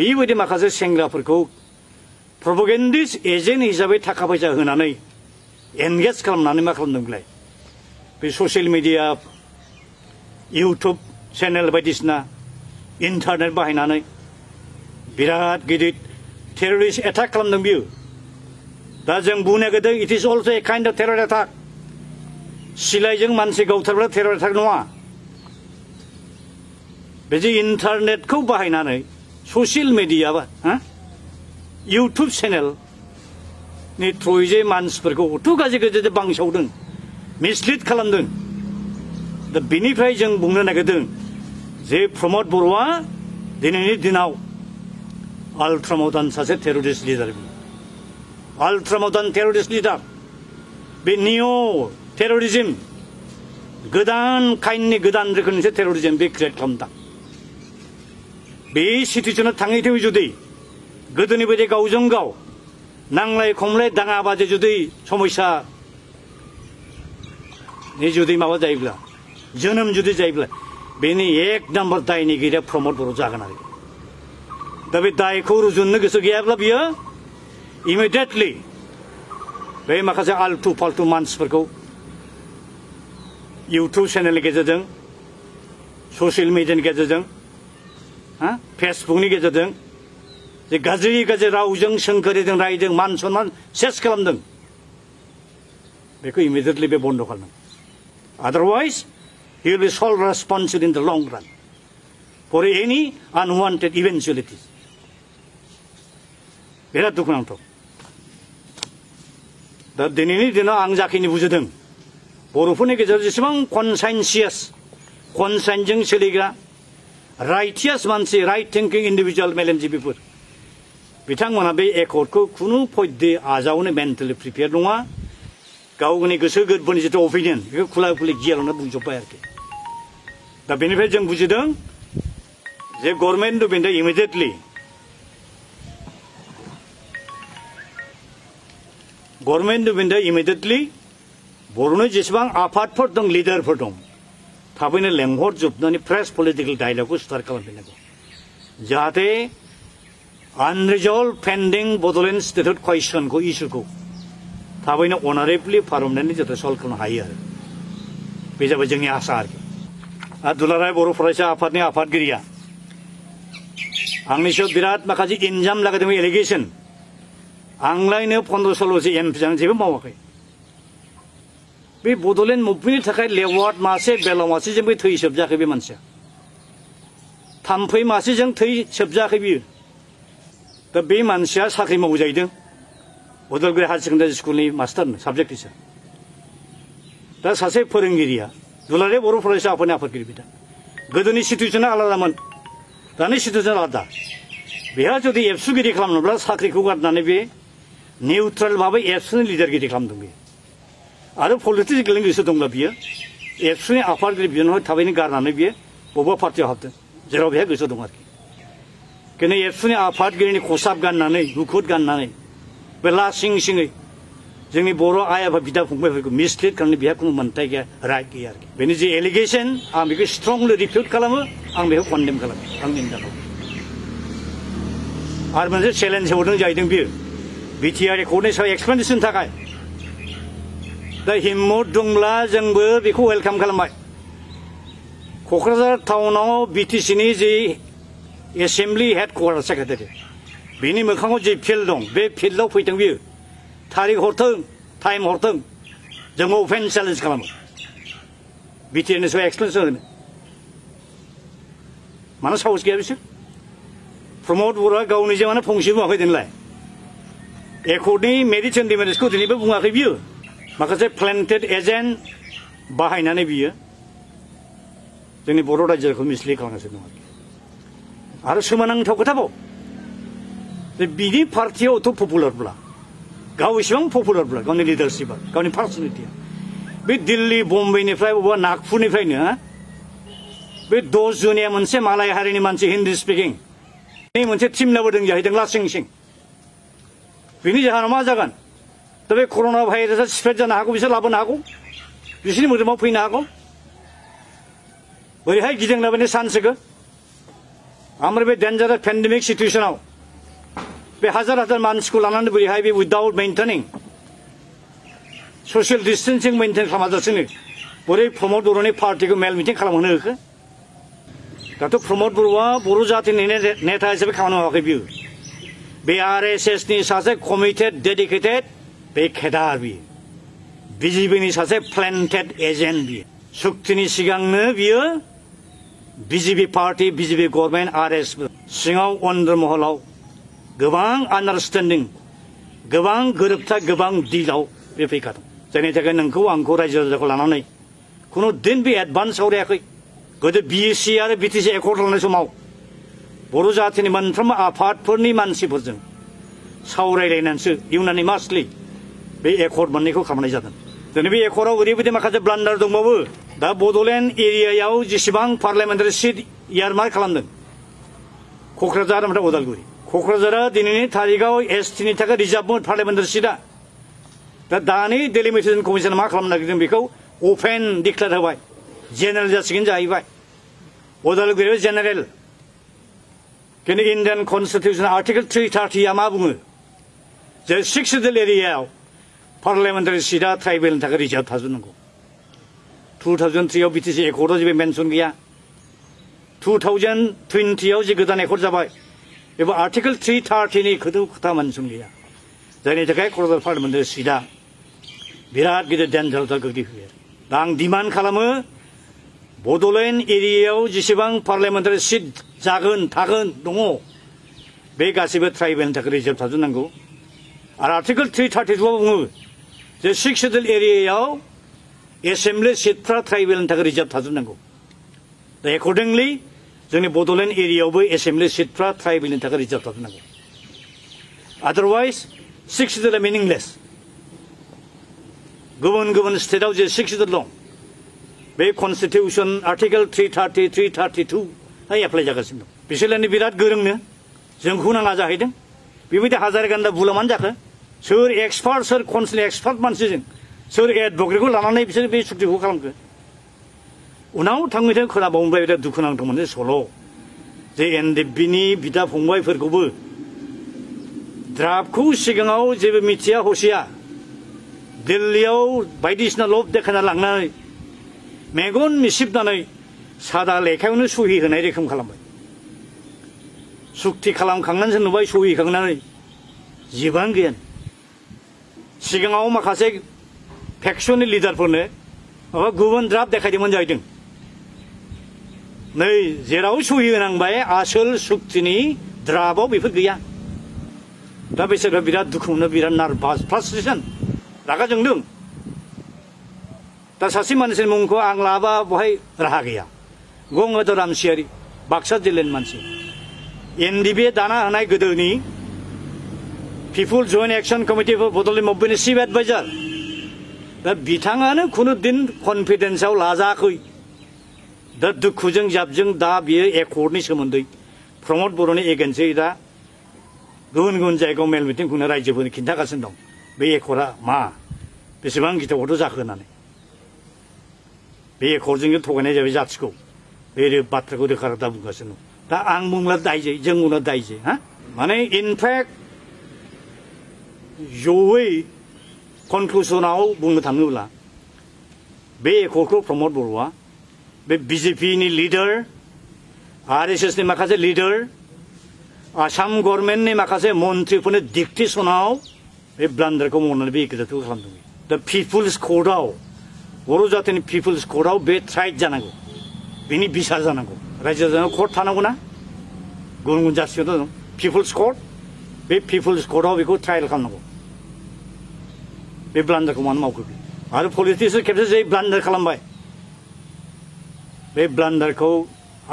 बेबायदि माखासे सेंग्राफोरखौ प्रपागेन्डिस्ट एजेन्ट हिसाबै थाखा फैसा होनानै एनगेज खालामनानै मा खालामदों बेलाय बे ससियेल मिडिया, इउटुब चेनेल बायदिसिना इन्टारनेट बाहायनानै बिराद गिदिर टेररिस्ट एटाक खालामदों बियो। दा जों बुंनो गोदो it is also a kind of terror attack. सिलायजों मानसि गावथारब्ला टेरर एटाक नङा। बे जे इन्टारनेटखौ बाहायनानै ससियेल मिडिया बा इउटुब चेनेलनि थ्रुयै जे मानसिफोरखौ अथ' गाज्रि गाज्रि बांसावदों, मिसलिड खालामदों। दा बेनिफ्राय जों बुंनो नागिरदों जे प्रमद बर'आ दिनैनि दिनाव आल्ट्रा मदार्न सासे terrorist leader. Ultra modern terrorist leader. बे निय' टेररिज्म गोदान काइन्डनि गोदान रोखोमनिसो टेररिज्म बे क्रियेट खालामदों। बे सिटिजोंनो थाङै थाङै जुदि गोदोनि बायदि गावजों गाव नांलाय खमलाय दाङा बाजि जुदि समस्या नि जुदि माबा जायोब्ला जोनोम जुदि जायोब्ला बेनि एक नम्बर दायनिगिरिया प्रमद बर' जागोन आरो। दा बे दायखौ रुजुननो गोसो गैयाब्ला बियो इमिडियेटलि बे माखासे आल्टु फाल्टु मानसिफोरखौ यूट्यूब चेनेलनि गेजेरजों ससियेल मिडियानि गेजेरजों फेसबुकनि गेजेरजों जे गाज्रि गाज्रि रावजों सोंखोरिजों रायजों मान सनमान सेस खालामदों बेखौ इमिडियेटलि बे बन्द खालामनांगौ। Otherwise he will be sole responsible in the long run for any unwanted eventualities. बिराद दुखुनांथाव। दा दिनैनि दिनाव आं जाखिनि बुजिदों बर'फोरनि गेजेराव जेसेबां कनसाइनसियास कनसाइनजों सोलिग्रा राइटियास मानसि राइट थिंकिं इंडिविजुअल मेलेमजिबिफोर बिथांमोना बे एकर्डखौ खुनु पयदे आजावनो मेन्टेलि प्रिपेयर नङा। गावनि गोसो गोरबोनि जिथु अपिनियन बेखौ खुला खुलि गियालावनो बुंजोब्बाय आरोखि। दा बेनिफ्राय जों बुजिदों जे गभर्नमेन्ट डुबिनदा इमिडियेटलि बर'नि जेसेबां आफादफोर दं लिडारफोर दं थाबैनो लेंहरजोबनानै फ्रेश पलिटिकेल डायलगखौ स्टार्ट खालामफिननांगौ जाहाथे आनरिजल्भ पेन्डिं बड'लेण्ड स्टेटहुड कुइसनखौ इस्युखौ थाबैनो अनारेबलि फारमनानै जाहाथे सल्भ खालामनो हायो आरो। बे जाबाय जोंनि आसा आरोखि। आरो दुलाराय बर' फरायसा आफादनि आफादगिरिया आंनि सायाव बिराद माखासे इनजाम लागायदोंमोन एलिगेसन। आंलायनो 15-16 एमपिजों जेबो मावाखै। बे बड'लेण्ड मुभमेन्टनि थाखाय लेवार्ड मासे बेलाव मासेजों बे थै सोबजाखै। बे मानसिया थाम्फै मासेजों थै सोबजाखै बियो। दा बे मानसिया साख्रि मावजाहैदों बड'लेण्ड हायार सेकेन्डारि स्कुलनि मास्टारनो साबजेक्ट टिचार। दा सासे फोरोंगिरिया दुलाराय बर' फरायसा आफादनि आफादगिरि बिथां। गोदोनि सिटुवेसना आलादामोन दानि सिटुवेसना आलादा। बेहा जुदि एबसुगिरि खालामनोब्ला साख्रिखौ गारनानै बे निउट्रेल माबा एबसुनि लिडारगिरि खालामदों बियो। आरो पलिटिक्स गेलेनो गोसो दंब्ला बियो एबसुनि आफादगिरि बिनाव थाबैनो गारनानै बियो बबेबा पार्टियाव हाबदों जेराव बेहा गोसो दं आरोखि। खिन्थु एबसुनि आफादगिरिनि खसाब गाननानै गुखुद गाननानै बे ला सिं सिङै जोंनि बर' आइ आफा बिदा फंबायफोरखौ मिसलिड खालामनो बेहा खुनु मोन्थाय गैया राइट गैया आरोखि। बेनि जे एलिगेसन आं बेखौ स्ट्रंलि रिपिउट खालामो। आं बेखौ कन्डेम खालामो। आं निन्दा खालामो। आरो मोनसे चेलेन्ज होदों जाहैदों बियो BTR एकर्डनि सायाव एक्सपेन्सननि थाखाय। दा हिम्मत दंब्ला जोंबो बेखौ वेलकाम खालामबाय। क'क्राझार टाउनाव BTCनि जि एसेम्ब्लि हेडक्वार्टार सेक्रेटारि बेनि मोखाङाव जि फिल्ड दं बे फिल्डआव फैदों बियो। थारिख हरथों टाइम हरथों जोंबो अपेन चेलेन्ज खालामो। BTRनि सायाव एक्सपेन्सन होनो मानो साहस गैया बिसोर? प्रमद बर'आ गावनि जे मानो फंसे बुङाखै देनलाय एकर्डनि मेरिट एन्ड डिमेरिटसखौ दिनैबो बुङाखै बियो। माखासे प्लेन्टेड एजेन्ट बाहायनानै बियो जोंनि बर' रायजोखौ मिसलिड खालामगासिनो दं। आरो सोमोनांथाव खोथाबाव जे बिनि पार्टियावथ' पपुलारब्ला गाव इसेबां पपुलारब्ला गावनि लिडारशिपआ गावनि पार्सनेलिटिया बे दिल्ली बम्बेनिफ्राय बबेबा नागपुरनिफ्रायनो बे 10 जुनिया मोनसे मालाय हारिनि मानसि हिन्दी स्पिकिं मोनसे टिम लाबोदों जाहैदों लासिं सिं। बेनि जाहोनाव मा जागोन? दा बे कर'ना भाइरासा स्प्रेड जानो हागौ। बिसोर लाबोनो हागौ बिसोरनि मोदोमाव फैनो हागौ बोरैहाय गिदिंलाबायनो चान्स होगोन। ओमफ्राय बे डेन्जारास पेन्डेमिक सिटुवेसनाव बे हाजार हाजार मानसिखौ लानानै बोरैहाय बे without maintaining social distancing maintain खालामाजासेनो बोरै प्रमद बर'नि पार्टिखौ मेल मिटिं खालामहोनो होखो? दाथ' प्रमद बर'आ बर' जाथिनि नेता हिसाबै खामानि मावाखै बियो। बे RSSनि सासे कमिटेड डेडिकेटेड बे खेदार बियो। BJPनि सासे प्लेन्टेड एजेन्ट बियो। सुक्तिनि सिगांनो बियो BJP party BJP government RS सिङाव अन्ध्र महलाव गोबां आन्डारस्टेन्डिं गोबां गोरोबथा गोबां दिलाव बे फैखादों। जायनि थाखाय नोंखौ आंखौ रायजो राजाखौ लानानै खुनु दिन बे एडभान्स सावरायाखै। गोदो BSC आरो BTC एकर्ड लानाय समाव बर' जाथिनि मोनफ्रोम आफादफोरनि मानसिफोरजों सावरायलायनानैसो इउनानिमासलि बे एकर्ड मोननैखौ खालामनाय जादों। दिनै बे एकर्डआव ओरैबायदि माखासे ब्लान्डार दंबावो। दा बड'लेण्ड एरियायाव जेसेबां पार्लियामेन्टारि सिट इयारमार्क खालामदों क'क्राझार ओमफ्राय उदालगुरि क'क्राझारा दिनैनि तारिखआव एसटिनि थाखाय रिजार्भ मोन पार्लियामेन्टारि सिटआ दा दानि डेलिमिटेसन कमिसन मा खालामनो नागिरदों बेखौ अपेन डिक्लेयार होबाय जेनेरेल जासिगोन जाहैबाय उदालगुरियाव जेनेरेल किन्तु इन्डियान कन्स्टिटिउसन आर्टिकल 330 आ मा बुङो जे सिक्स शेड्युल एरियायाव पार्लियामेन्टारि सिटआ ट्राइबेलनि थाखाय रिजार्भ थाजोबनांगौ 2003 आव बीटीसी एकर्डआव जेबो मेनसन गैया 2020 आव जे गोदान एकर्ड जाबाय एबा आर्टिकल 330 नि खोथा मेनसन गैया जायनि थाखाय क'क्राझार पार्लियामेन्टारि सिटआ बिराद गिदिर डेन्जाराव गोग्लैफैयो दा आं डिमान्ड खालामो बड'लेण्ड एरियायाव जेसेबां पार्लियामेन्टारि सिट जागोन थागोन दङ बे गासैबो ट्राइबेलनि थाखाय रिजार्भ थाजोबनांगौ आरो आर्टिकल 332 आव बुङो जे सिक्स शेड्युल एरियायाव एसेम्ब्लि सिटफ्रा ट्राइबेलनि थाखाय रिजार्भ थाजोबनांगौ दा एकर्डिंलि जोंनि बड'लेण्ड एरियायावबो एसेम्ब्लि सिटफ्रा ट्राइबेलनि थाखाय रिजार्भ थाजोबनांगौ आदारवाइज सिक्स शेड्युला मिनिंलेस गुबुन गुबुन स्टेटआव जे सिक्स शेड्युल दं बे कन्स्टिटिउसन आर्टिकल 330, 332 आय एप्लाइ जागासिनो दं बिसोरलानि बिराद गोरोंनो जोंखौ नाङा जाहैदों बेबायदि हाजार गान्दा बुलामानो जाखो सोर एक्सपार्ट सोर कन्सिल एक्सपार्ट मानसिजों सोर एडभकेटखौ लानानै बिसोर बे सुक्तिखौ खालामखो उनाव थाङै खोनाबावबाय बिराद दुखुनांथावमोन जे सल' जे एनडिबिनि बिदा फंबायफोरखौबो ड्राफ्टखौ सिगाङाव जेबो मिथिया हसिया दिल्लीयाव बायदिसिना लब देखायना लांनानै मेगन मिसिबनानै सादा लेखायावनो सहि होनाय रोखोम खालामबाय सुक्ति खालामखांनानैसो नुबाय सहि होखांनानै जिबां गैया सिगाङाव माखासे फेक्सननि लिडारफोरनो माबा गुबुन ड्राफ्ट देखायदोंमोन जाहैदों नै जेराव सहि होनांबाय आसोल सुक्तिनि ड्राफ्टआव बेफोर गैया दा बिसोरबो बिराद दुखु मोनो बिराद नार्भास फ्रास्ट्रेसन रागा जोंदों दा सासे मानसिनि मुंखौ आं लाबा बहाय राहा गैया गंगाधर रामसियारि बाक्सा जिल्लानि मानसि एनडिबि दाना होनाय गोदोनि people joint action committee for Bodoland मुभमेन्टनि चिफ एडभाइजार दा बिथाङानो खुनुदिन कनफिडेन्सआव लाजायाखै दा दुखुजों जाबजों दा बियो एकर्डनि सोमोन्दै प्रमद बर'नि एगेन्सै दा गुबुन गुबुन जायगायाव मेल मिटिं खुंनो रायजोफोरनो खिन्थागासिनो दं बे एकर्डआ मा बेसेबां गिथावथाव जाखो होननानै बे एकर्डजोंनो थगायनाय जाबाय जाथिखौ बे बाथ्राखौ रोखा रोखा बुंगासिनो दं दा आं बुंला दायजै जों बुंला दायजै हा माने इनफेक्ट जयै कनक्लुसनाव बुंनो थाङोब्ला बे एकर्डखौ प्रमद बर'आ बे बिजेपिनि लिडार आरएसएसनि माखासे लिडार आसाम गभर्नमेन्टनि माखासे मन्थ्रिफोरनि डिक्टेसनाव बे ब्लान्डारखौ मावनानै बे एकर्डखौ खालामदों दा पिपुल्स कर्टआव बर' जातिनि पिपुल्स कर्टआव बे ट्राइड जानांगौ बेनि बिसार जानांगौ रायजो जानायाव कर्ट थानांगौना गुबुन गुबुन जाथियाव दं पिपुल्स कर्ट बे पिपुल्स कर्टआव बेखौ ट्रायल खालामनांगौ बे ब्लान्डारखौ मानो मावखो आरो पलिटिक्सआव खेबसे जे ब्लान्डार खालामबाय बे ब्लान्डारखौ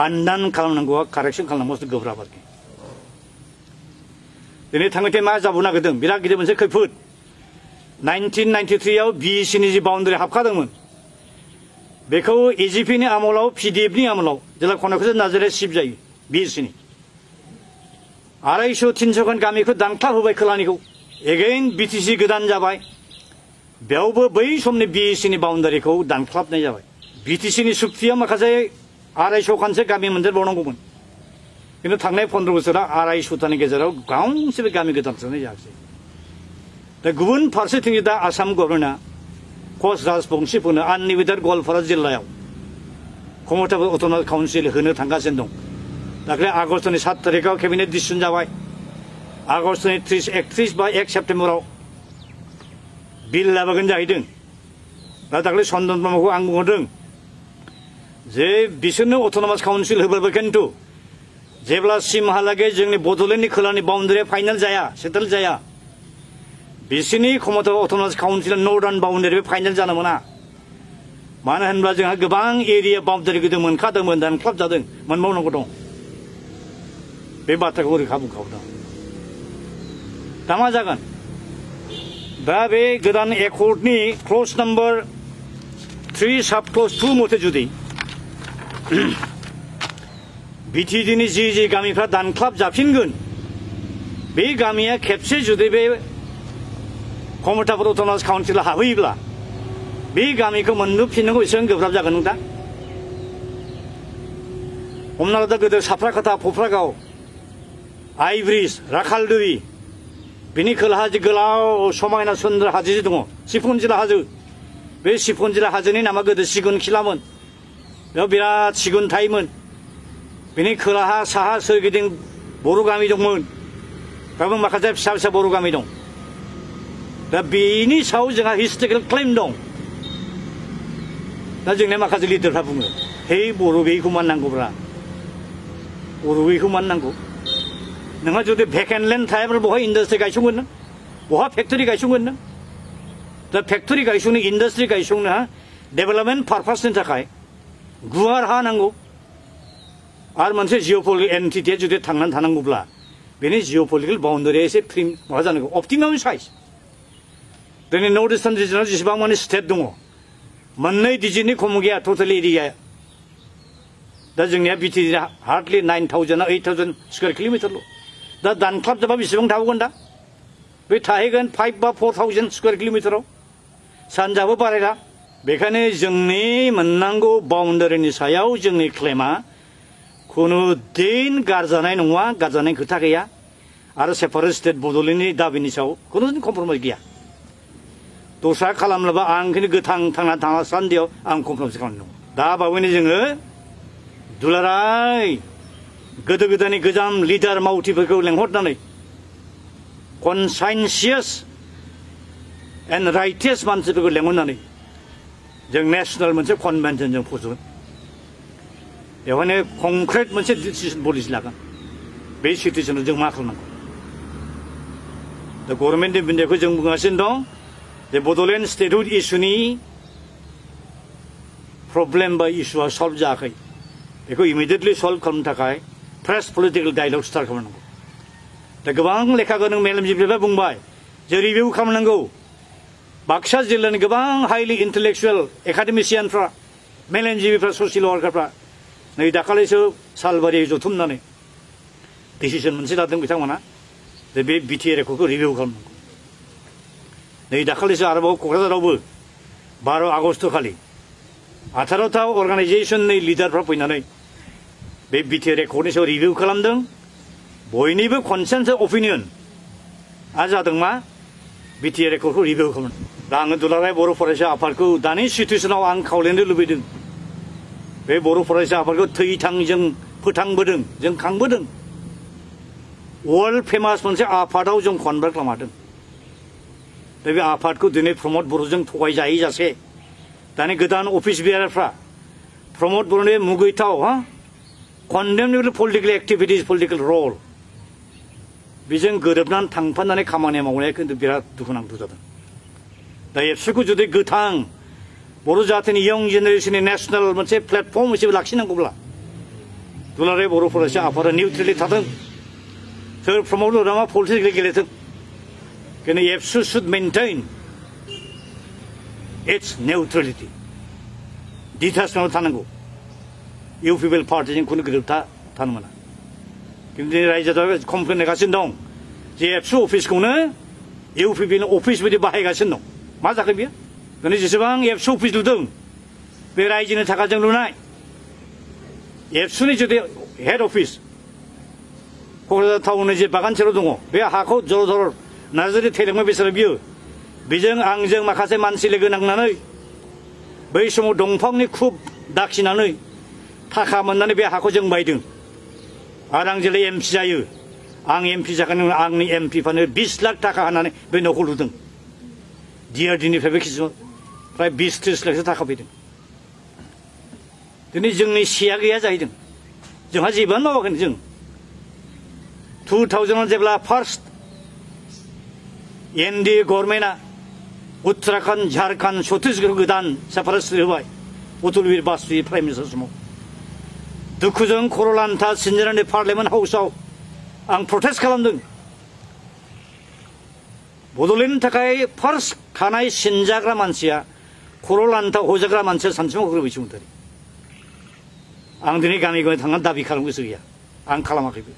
आन्दान खालामनांगौआ कारेक्सन खालामनांगौआ गोब्राब आरोखि दिनै थाङै मा जाबावनो नागिरदों बिराद गिदिर मोनसे खैफोद 1993 आव बिएसिनि जि बाउन्डारि हाबखादोंमोन बेखौ एजिपिनि आमलाव पिडिएफनि आमलाव जेला खन'खोजों नाजारिया सिफ जायो बिएसिनि 250-300 खान गामिखौ दानख्लाब होबाय खोलानिखौ एगेन बिटिसि गोदान जाबाय बेयावबो बै समनि बिएसिनि बाउन्डारिखौ दानख्लाबनाय जाबाय बिटिसिनि सुक्तिया माखासे 250 खानसो गामि मोनदेरबावनांगौमोन किन्तु थांनाय 15 बोसोराव 250 थानि गेजेराव गांसेबो गामि गोदानस्रांनाय जायाखिसै दा गुबुन फारसेथिं दा आसाम गभर्नमेन्टआ कच राजबंसिफोरनो आननिबिदार गवालपारा जिल्लायाव खमथाफोर अट'नमास काउन्सिल होनो थांगासिनो दं दाख्लै आगस्टनि 7 तारिखआव केबिनेट डिसिसन जाबाय आगस्टनि 30-31 बा 1 सेप्टेम्बराव बिल लाबोगोन जाहैदों दा दाख्लै चन्दन ब्रह्मखौ आं बुंहरदों जे बिसोरनो अट'नमास काउन्सिल होबाबो खिन्थु जेब्लासिमहालागै जोंनि बड'लेण्डनि खोलानि बाउन्डारिया फाइनाल जाया सेटेल जाया बिसिनि खमता अट'नमास काउन्सिल नर्दार्न बाउन्डारि बे फाइनाल जानो मोना मानो होनब्ला जोंहा गोबां एरिया बाउन्डारि गोदो मोनखादोंमोन दानख्लाब जादों मोनबावनांगौ दं बे बाथ्राखौ रोखा बुंखादों दा मा जागोन दा बे गोदान एकर्डनि क्लज नम्बर 3 साब क्लज 2 मथे जुदि BTDनि जि जि गामिफ्रा दानख्लाब जाफिनगोन बे गामिया खेबसे जुदि बे कमतापुर अट'नमास काउन्सिला हाबहैयोब्ला बे गामिखौ मोनबोफिननांगौ एसेबां गोब्राब जागोन नोंथां। हमना ला गोदो साफ्राखाथा फफ्रागाव आइब्रिज राखालदुरि बिनि खोलाहा जि गोलाव समायना सुन्दर हाजो जि दङ सिफुनजिला हाजो, बे सिफुनजिला हाजोनि नामा गोदो सिगुन खिलामोन। बेयाव बिराद सिगुन थायोमोन। बिनि खोलाहा साहा सोरगिदिं बर' गामि दंमोन, बेयावबो माखासे फिसा फिसा बर' गामि दं। दा बेनि सायाव जोंहा हिस्ट'रिकेल क्लेम दं। दा जोंनि माखासे लिडारफ्रा बुङो है बर' गैयिखौ माननांगौब्रा, बर' गैयिखौ माननांगौ। नोंहा जुदि भेकेन्ट लेन्ड थायाब्ला बहा इन्डास्ट्रि गायसंगोन नों, बहा फेक्टरि गायसंगोन नों? दा फेक्टरि गायसंनो इन्डास्ट्रि गायसंनो डेभेलपमेन्ट पारपासनि थाखाय गुवार हा नांगौ। आरो मोनसे जिअ'पलिटिकेल एन्टिटिया जुदि थांनानै थानांगौब्ला बेनि जिअ'पलिटिकेल बाउन्डारिया एसे फ्रि माबा जानांगौ, अप्टिमाम साइज। दिनै नर्थ इस्टार्न रिजनाव जेसेबां माने स्टेट दङ मोननै डिजिटनि खम गैया टटेल एरिया। दा जोंनिया बिटिआ हार्डलि 9,000-8,000 स्कुवेर किल'मिटारल'। दा दानख्लाबजोबा बेसेबां थाबोगोन? दा बे थाहैगोन 5,000-4,000 स्कुवेर किल'मिटाराव। सानजाबो बारायला। बेखायनो जोंनि मोननांगौ बाउन्डारिनि सायाव जोंनि क्लेमा खुनु दिन गारजानाय नङा, गारजानाय खोथा गैया। आरो सेपारेट स्टेट बड'लेण्डनि दाबिनि सायाव खुनु कम्प्रमाइज गैया। दस्रा खालामनोबा आं खिन्थु गोथां थांना थासान्दियाव आं कम्प्रमाइज खालामनो दङ। दा बावैनो जोङो दुलाराय गोदो गोदायनि गोजाम लिडार मावथिफोरखौ लेंहरनानै कनसाइनसियास एन्ड राइटियास मानसिफोरखौ लेंहरनानै जों नेसनेल मोनसे कनभेनसन जों फज'गोन। बेवहायनो कंक्रिट मोनसे डिसिसन पलिसि लागोन। बे सिटुवेसनाव जों मा खालामनांगौ? दा गभर्नमेन्ट अफ इन्डियाखौ जों बुंगासिनो दं जे बड'लेण्ड स्टेटहुड इस्युनि प्रब्लेम बा इस्युआ सल्भ जायाखै, बेखौ इमिडियेटलि सल्भ खालामनो थाखाय फ्रेश पलिटिकेल डायलग स्टार्ट खालामनांगौ। दा गोबां लेखा गोरों मेलेमजिबिफ्रा बुंबाय जे रिभिउ खालामनांगौ। बाक्सा जिल्लानि गोबां हाइलि इन्टेलेक्चुवेल एकाडेमिसियानफ्रा, मेलेमजिबिफ्रा, ससियेल वार्कारफ्रा नै दाखालिसो सालबारि जथुमनानै डिसिसन मोनसे लादों बिथांमोना जे बे BTR Accordखौ रिभिउ खालामनांगौ। नै दाखालिसो आरोबाव क'क्राझारावबो 12 आगस्ट खालि 18 अर्गानाइजेसननि लिडारफ्रा फैनानै बे BTR Accordनि सायाव रिभिउ खालामदों। बयनिबो कनसेन्सास अपिनियन आ जादों मा? BTR Accordखौ रिभिउ खालामनो। दा आङो दुलाराय बर' फरायसा आफादखौ दानि सिटुवेसनाव आं खावलायनो लुबैदों, बे बर' फरायसा आफादखौ थैथांजों फोथांबोदों, जों खांबोदों, वर्ल्ड फेमास मोनसे आफादाव जों कनभार्ट खालामदों। दा बे आफादखौ दिनै प्रमद बर'जों थगायजायै जासे दानि गोदान अफिस बियारफ्रा प्रमद बर'नि मुगैथाव कन्डेमनेबल पलिटिकेल एक्टिभिटिज, पलिटिकेल रल बेजों गोरोबनानै थांफानानै खामानि मावनाया खिन्थु बिराद दुखुनांथाव जादों। दा एबसुखौ जुदि गोथां बर' जाथिनि यं जेनेरेसननि नेसनेल मोनसे प्लेटफर्म हिसाबै लाखिनांगौब्ला दुलाराय बर' फरायसा आफादा निउट्रेलि थाथों, सोर प्रमद बर'आ मा पलिटिकेल गेलेथों, खिन्थु ABSU should maintain its neutrality. डिटेसनाव थानांगौ। इउ पिपल पार्टीजों खुनु गोरोबथा थानो मोना। खिन्थु रायजोआ कमप्लेन होगासिनो दं जे एबसु अफिसखौनो इउ पिपिलनि अफिस बायदि बाहायगासिनो दं। मा जाखो बियो? दिनै जेसेबां एबसु अफिस लुदों बे रायजोनि थाखाय जों लुनाय। एबसुनि जुदि हेड अफिस क'क्राझार टाउननि जे बागान सेराव दङ बे हाखौ जर'धर नार्जारि थैलांबाय बेसेरा बियो। बेजों आंजों माखासे मानसि लोगो नांनानै बै समाव दंफांनि खुब दाखिनानै थाखा मोननानै बे हाखौ जों बायदों। आरो आं जेब्ला MP जायो, आं MP जाखांनायनि उनाव आंनि MP फानो 20 लाख थाखा होनानै बे न'खौ लुदों। DRDनिफ्रायबो खिसुमान फ्राय 20-30 लाखसो थाखा फैदों। दिनै जोंनि सिया गैया जाहैदों। जोंहा जेबोआनो मावाखै। जों 2000 जेब्ला फार्स्ट NDA गभर्नमेन्टआ उत्तराखण्ड, झारखण्ड, छत्तीसगढ़ गोदान सेपारेट स्टेट होबाय अटल बिहारी वाजपेयी प्राइम मिनिस्टार समाव दुखुजों खर'लान्था सिनजानानै पार्लियामेन्ट हाउसाव आं प्रटेस्ट खालामदों। बड'लेण्डनि थाखाय फार्स्ट खानाय सिनजाग्रा मानसिया, खर'लान्था हजाग्रा मानसिया सानसुमा गोरोबै सुमतारी। आं दिनै गामि गामि थांनानै दाबि खालामनो गोसो गैया आं खालामाखैबो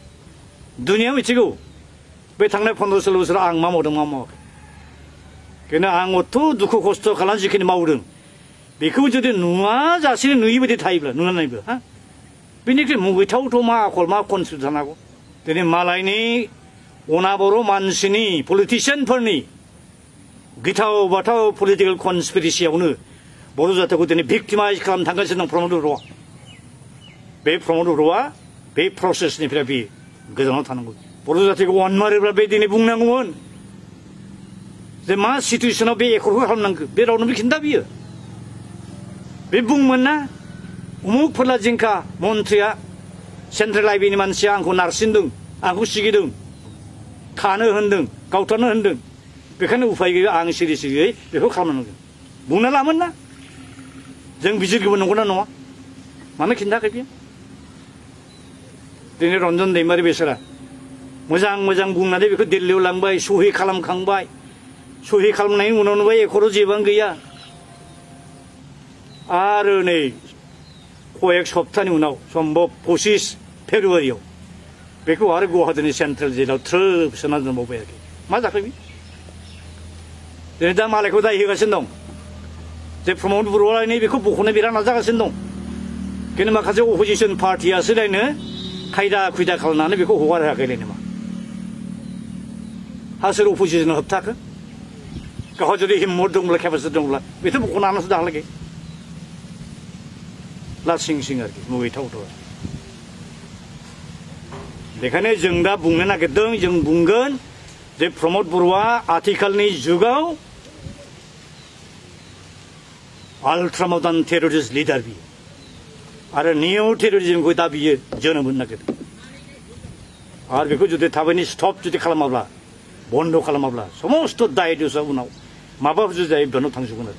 दुनिया मिथिगौ बे थांनाय 15 बोसोराव आं मा मावदों मा मावाखै किन्तु आं अथ' दुखु खस्थ' खालामनानै जिखिनि मावदों बेखौ जुदि नुवा जासे नुयै बायदि थायोब्ला नुनानैबो हा बिनिख्रुइ मुगैथावथ' मा आखल मा कनसु जानांगौ दिनै मालायनि अनाबर' मानसिनि पलिटिसियानफोरनि गिथाव बाथाव पलिटिकेल कनस्पिरेसियावनो बर' जाथिखौ दिनै भिक्टिमाइज खालामनो थांगासिनो दं प्रमद बर'आ बे प्रमद बर'आ बे प्रसेसनिफ्राय बे गोजानाव थानांगौ बर' जाथिखौ अनमारोब्ला बे दिनै बुंनांगौमोन जे मा सिचुएसनाव बे एकर्डखौ खालामनांगौ बे रावनोबो खिन्था बियो बे बुंमोन ना उमुक फोरला जिंखा मन्थ्रिया सेन्ट्रेल आइबिनि मानसिया आंखौ नारसिनदों आंखौ सिगिदों खानो होनदों गावथारनो होनदों बेखायनो उफाय गैया आं सिरि सिरियै बेखौ खालामनांगोन बुंना लामोन ना जों बिजिरगिरिबो नंगौना नङा मानो खिन्थाखै बियो दिनै रन्जन दैमारि बेसरा मोजां मोजां बुंनानै बेखौ दिल्लीयाव लांबाय सहि खालामखांबाय सहि खालामनायनि उनावनो एकर्डआव जेबां गैया आरो नै कयेक सप्ताहनि उनाव सम्भब 25 फेब्रुवारियाव बेखौ आरो गुवाहाटीनि सेन्ट्रेल जेलाव थ्रोब सोना दोनबावबाय आरोखि मा जाखो बे दिनै दा मालायखौ दाय होगासिनो दं जे प्रमद बर'आ बेखौ बख'नो बिराद नाजागासिनो दं किन्तु माखासे अपोजिसन पार्टियासो लायनो खायदा खुयदा खालामनानै बेखौ हगार होआखैलाय नामा हा सोर अपोजिसना होबथाखो गावहा जुदि हिम्मत दंब्ला केपासिटि दंब्ला बेथ' बख'नो हानासो दाहालागै लासिं सिं आरोखि मुगैथावथाव बेखायनो जों दा बुंनो नागिरदों जों बुंगोन जे प्रमद बर'आ आथिखालनि जुगाव अल्ट्रा मडार्न टेररिस्ट लीडर भी और नियो टेररिज्म को दा बियो जोनोम होनो नागिरदों आरो बेखौ जुदि थाबैनो स्टप जुदि खालामाब्ला बन्द' खालामाब्ला समस्त दाय दोषआ उनाव माबाफोर जायो बेनाव थांजोबगोन आरो